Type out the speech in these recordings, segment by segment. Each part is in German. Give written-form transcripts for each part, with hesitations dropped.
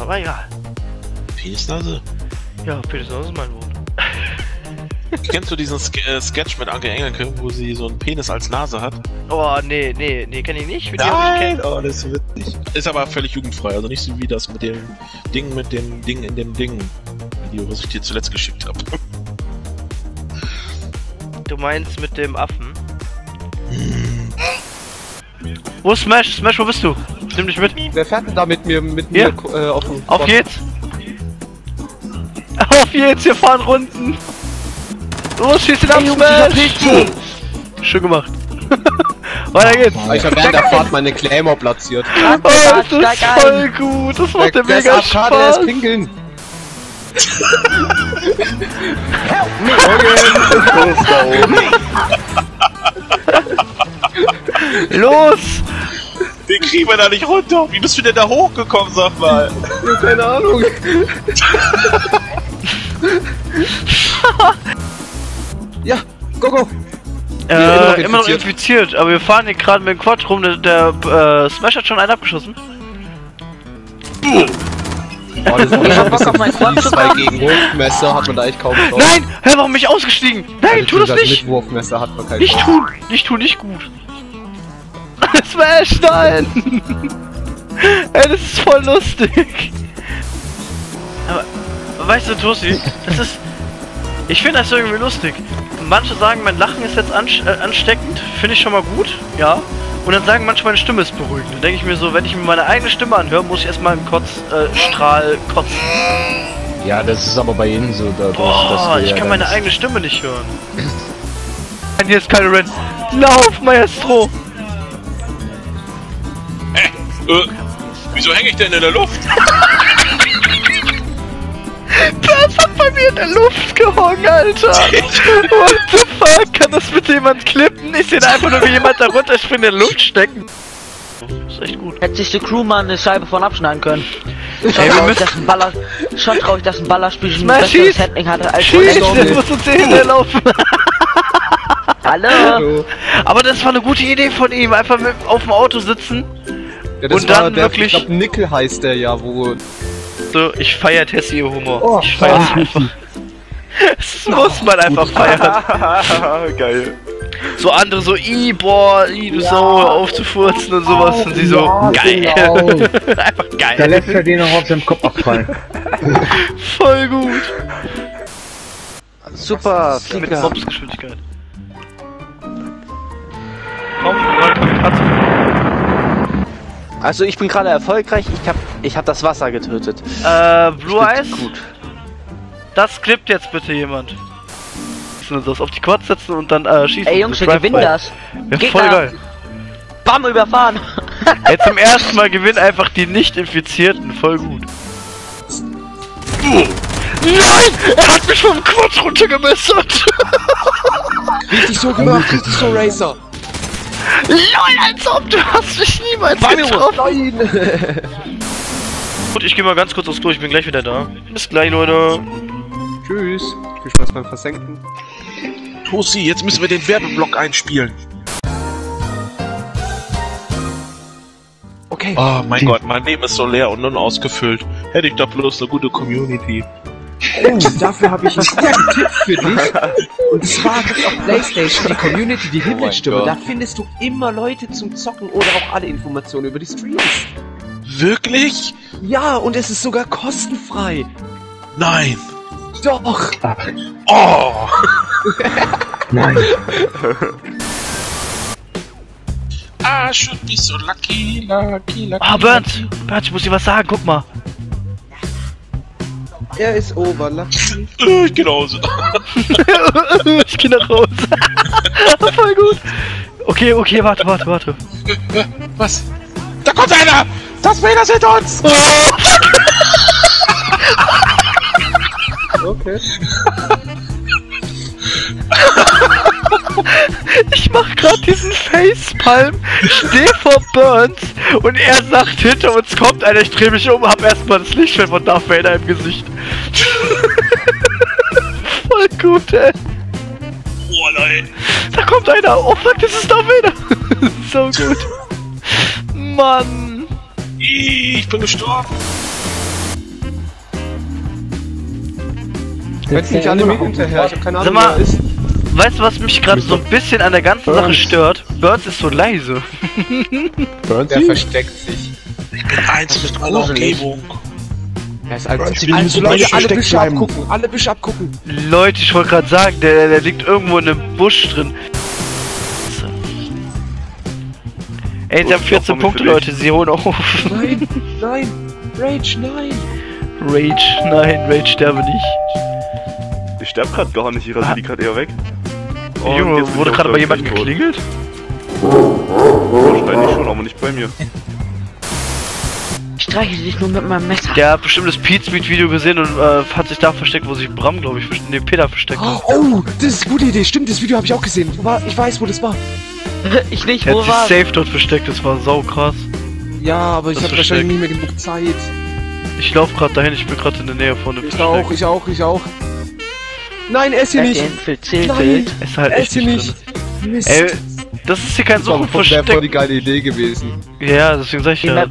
aber egal. Penisnase? Ja, Penisnase ist mein Wort. Kennst du diesen Sketch mit Anke Engelke, wo sie so einen Penis als Nase hat? Oh, nee, kenn ich nicht. Nein, oh, das ist witzig. Ist aber völlig jugendfrei, also nicht so wie das mit dem Ding in dem Ding Video, was ich dir zuletzt geschickt habe. Du meinst mit dem Affen? Wo ist Smash? Smash, wo bist du? Ich nehm dich mit. Wer fährt denn da mit mir auf den Kopf? Auf geht's! Auf geht's, wir fahren Runden! Los, schießt den ab, Smash! Schön gemacht. Weiter geht's! Ich hab während der Fahrt meine Claimer platziert. Oh, das ist voll gut! Das macht der mega Spaß! Der ist pinkeln! Help me! Los! Den kriegen wir da nicht runter! Wie bist du denn da hochgekommen, sag mal? Ja, keine Ahnung. Ja, go, go! Immer noch infiziert, aber wir fahren hier gerade mit dem Quad rum. Der Smash hat schon einen abgeschossen. Boom! Oh, das ist schon Bock auf meinen Quad. 2 gegen Wurfmesser hat man da echt kaum drauf. Nein! Hä, warum bin ich ausgestiegen? Nein, also tu das nicht! Mit Wurfmesser hat man keinen Nicht tun! Nicht tun, nicht gut! Smash, nein! Ey, das ist voll lustig! Aber weißt du, Tosi, das ist... Ich finde das irgendwie lustig. Manche sagen, mein Lachen ist jetzt ansteckend, finde ich schon mal gut, ja. Und dann sagen manche, meine Stimme ist beruhigend. Dann denke ich mir so, wenn ich mir meine eigene Stimme anhöre, muss ich erstmal im Kotzstrahl kotzen. Ja, das ist aber bei jedem so. Boah, ich kann meine eigene Stimme nicht hören. Hier ist keine Red. Lauf, Maestro! Wieso hänge ich denn in der Luft? Das hat bei mir in der Luft gehangen, Alter! What the fuck? Kann das bitte jemand klippen? Ich sehe da einfach nur, wie jemand da runter ist, in der Luft stecken. Das ist echt gut. Hätte sich die Crew mal eine Scheibe von abschneiden können. Schon traurig, dass ein Ballerspiel ein besseres Setting hatte als ein Zombie. Schieß, das muss uns hinterherlaufen. Hallo! Aber das war eine gute Idee von ihm, einfach mit auf dem Auto sitzen. Ja, das und war dann der, wirklich... Ich glaub, Nickel heißt der ja, wo... So, ich feier Tessi ihr Humor. Oh, ich feier's einfach. Das muss man einfach feiern. Geil. So andere so, boah, du Sau, aufzufurzen und sowas. Und sie so, geil. Genau. Einfach geil. Da lässt er den noch auf seinem Kopf abfallen. Voll gut. Super, viel mit Bobsgeschwindigkeit. Komm, also ich bin gerade erfolgreich, ich hab das Wasser getötet. Blue Eyes? Gut. Das klippt jetzt bitte jemand. Das auf die Quads setzen und dann schießen. Ey Jungs, wir gewinnen das. Ja, voll geil. Bam, überfahren. Jetzt zum ersten Mal gewinnen einfach die Nicht-Infizierten, voll gut. Nein! Er hat mich vom Quad runtergemessert! Richtig so gemacht, richtig so Racer. LOL, als ob, du hast mich niemals getroffen! Gut, ich geh mal ganz kurz aufs Klo, ich bin gleich wieder da. Bis gleich, Leute! Tschüss! Viel Spaß beim Versenken! Tosi, jetzt müssen wir den Werbeblock einspielen! Okay! Oh mein Gott, mein Leben ist so leer und unausgefüllt. Hätte ich da bloß eine gute Community. Oh, dafür habe ich einen Tipp für dich. Und zwar gibt es auf PlayStation die Community, die Himmelstürmer. Da findest du immer Leute zum Zocken oder auch alle Informationen über die Streams. Wirklich? Ja, und es ist sogar kostenfrei. Nein. Doch. Ach. Oh. Nein. I should be so lucky. Ah, Bernd, ich muss dir was sagen, guck mal. Er ist overlachen. Ich geh nach Hause. Ich geh nach Hause. Voll gut. Okay, warte. Was? Da kommt einer! Das Penis hinter uns! Okay. Ich mach grad diesen Facepalm, steh vor Burns und er sagt, hinter uns kommt einer, ich dreh mich um, hab erstmal das Lichtfeld von Darth Vader im Gesicht. Voll gut, ey. Oh nein. Da kommt einer, oh fuck, das ist Darth Vader. So gut. Mann. Ich bin gestorben. Jetzt nicht alle mit hinterher, ich hab keine Ahnung, wo ist. Weißt du, was mich gerade so ein bisschen an der ganzen Burns. Sache stört? Burns ist so leise. Burns? Der versteckt sich. Ich bin eins mit aller Umgebung. Er ist alles so leise, alle Büsche abgucken, alle Büsche abgucken. Leute, ich wollte gerade sagen, der liegt irgendwo in einem Busch drin. Ey, sie haben 14 Punkte, Leute, sie holen auf. Nein, nein, Rage, nein. Rage, nein, Rage sterbe nicht. Ich sterbe gerade gar nicht, ihrer sind die gerade eher weg. Oh, Junge, wurde gerade bei jemandem geklingelt? Wahrscheinlich schon, aber nicht bei mir. Ich streichle dich nur mit meinem Messer. Der hat bestimmt das Pete-Speed-Video gesehen und hat sich da versteckt, wo sich Bram, glaube ich, den Peter versteckt hat. Oh, das ist eine gute Idee, stimmt, das Video habe ich auch gesehen. Ich weiß, wo das war. Ich nicht, wo war? Er hat sich safe dort versteckt, das war sau krass. Ja, aber ich habe wahrscheinlich nie mehr genug Zeit. Ich laufe gerade dahin, ich bin gerade in der Nähe von dem Versteck. Ich auch. Nein, ess hier nicht! Nein, ess hier nicht! Mist! Ey, das ist hier kein Suchenversteck. Das wäre voll die geile Idee gewesen. Ja, deswegen sag ich ja.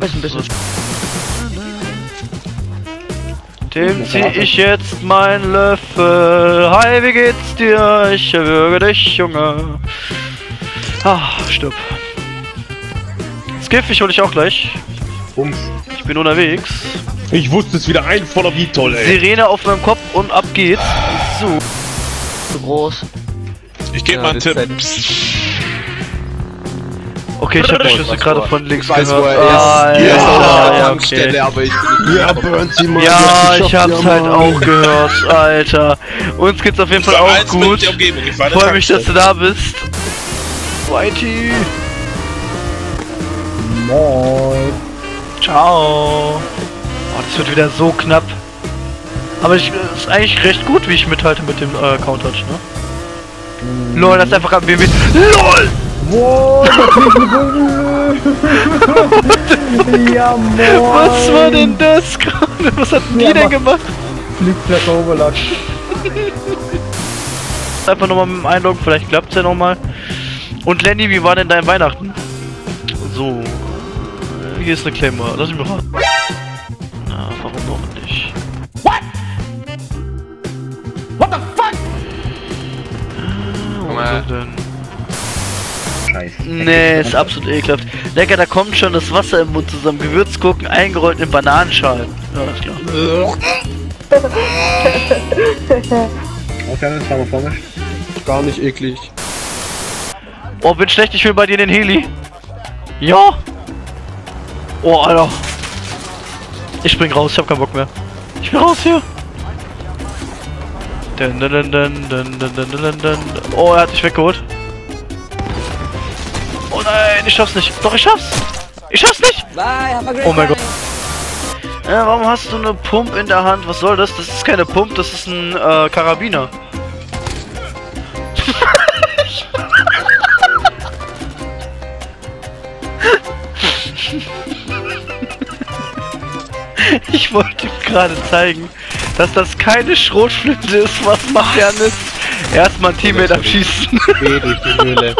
Dem zieh ich jetzt meinen Löffel. Hi, wie geht's dir? Ich erwürge dich, Junge. Ah, stirb. Skiff, ich hol dich auch gleich. Bums. Ich bin unterwegs. Ich wusste es wieder, ein voller wie toll, ey. Sirene auf meinem Kopf und ab geht's. So. Groß. Ich gebe mal einen Tipp. Okay, ich hab die Schüsse gerade von links gehört. Ah, ja, ja, okay. Ja, Burns, ja, ich hab's halt auch gehört, Alter. Uns geht's auf jeden Fall auch gut. Freue mich, dass du da bist. Whitey. Moin. Ciao. Oh, das wird wieder so knapp. Aber es ist eigentlich recht gut, wie ich mithalte mit dem Counter-Touch, ne? LOL, das ist einfach ab BB. LOL! Wow, ja, moin. Was war denn das gerade? Was hat die denn gemacht? Flickflack Overlash. Einfach nochmal mit dem Einloggen, vielleicht klappt's ja nochmal. Und Lenny, wie war denn dein Weihnachten? So. Hier ist eine Claymore, lass mich mal raten. Na, warum noch nicht? What? What the fuck? Wo denn? Scheiße. Nee, ist absolut ekelhaft. Lecker, da kommt schon das Wasser im Mund zusammen. Gewürzgurken eingerollt in Bananenschalen. Ja, ist klar. Gar nicht eklig. Oh, bin schlecht, ich will bei dir den Heli. Ja! Oh, Alter. Ich spring raus, ich hab keinen Bock mehr. Ich bin raus hier. Oh, er hat dich weggeholt. Oh nein, ich schaff's nicht. Doch, ich schaff's. Ich schaff's nicht. Oh mein Gott. Warum hast du eine Pump in der Hand? Was soll das? Das ist keine Pump, das ist ein Karabiner. Ich wollte ihm gerade zeigen, dass das keine Schrotflinte ist, was macht er nicht? Erstmal ein Teammate abschießen. Weh durch die Höhle.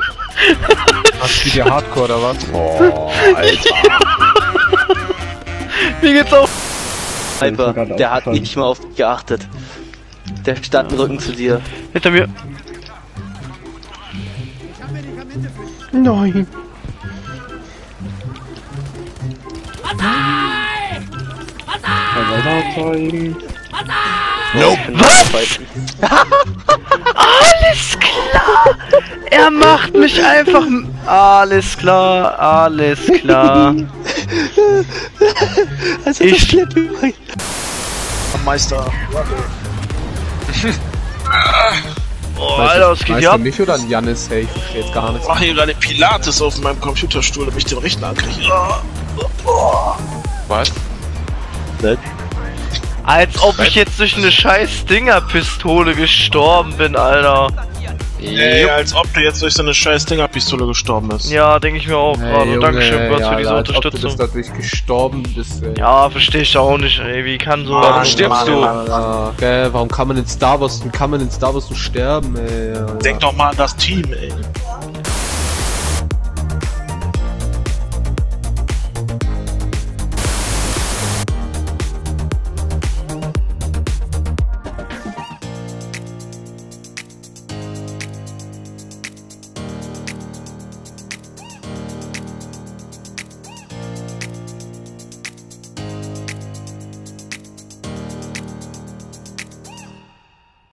Was, wie der Hardcore oder was? Oh, Alter. Wie geht's auf? Alter, der hat nicht mal auf dich geachtet. Der stand im Rücken zu dir. Hinter mir. Nein. Nope. Was? Alles klar! Er macht mich einfach. Alles klar, alles klar. Also ich schleppe. Meister. Oh, Alter, was geht ja? Mich oder ein Jannis, hey, ich verstehe jetzt gar nichts. Ich mache hier gerade Pilates auf meinem Computerstuhl, damit ich den Rechner ankriege. Was? Als ob ich jetzt durch eine scheiß Dingerpistole gestorben bin, Alter. Nee, als ob du jetzt durch so eine scheiß Dingerpistole gestorben bist. Ja, denke ich mir auch gerade. Hey, Dankeschön, Burns, für diese Unterstützung. Du bist dadurch gestorben bist, ey. Ja, verstehe ich auch nicht, ey. Wie kann so... Warum stirbst du? Warum kann man in Star Wars so sterben, ey? Denk doch mal an das Team, ey.